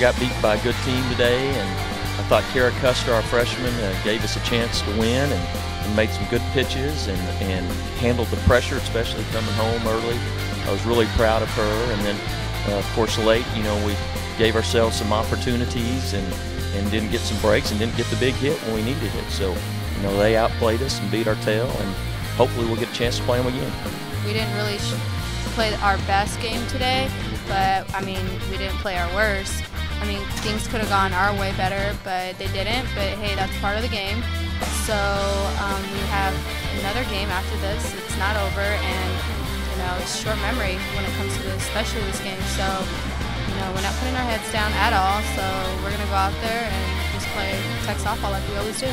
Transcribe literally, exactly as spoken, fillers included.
got beat by a good team today, and I thought Kara Custer, our freshman, uh, gave us a chance to win, and, and made some good pitches, and, and handled the pressure, especially coming home early. I was really proud of her. And then, uh, of course, late, you know, we gave ourselves some opportunities and, and didn't get some breaks and didn't get the big hit when we needed it. So, you know, they outplayed us and beat our tail, and hopefully we'll get a chance to play them again. We didn't really sh play our best game today, but, I mean, we didn't play our worst. I mean, things could have gone our way better, but they didn't. But, hey, that's part of the game. So um, we have another game after this. It's not over, and, you know, it's short memory when it comes to this, especially this game. So, you know, we're not putting our heads down at all. So we're going to go out there and just play tech softball like we always do.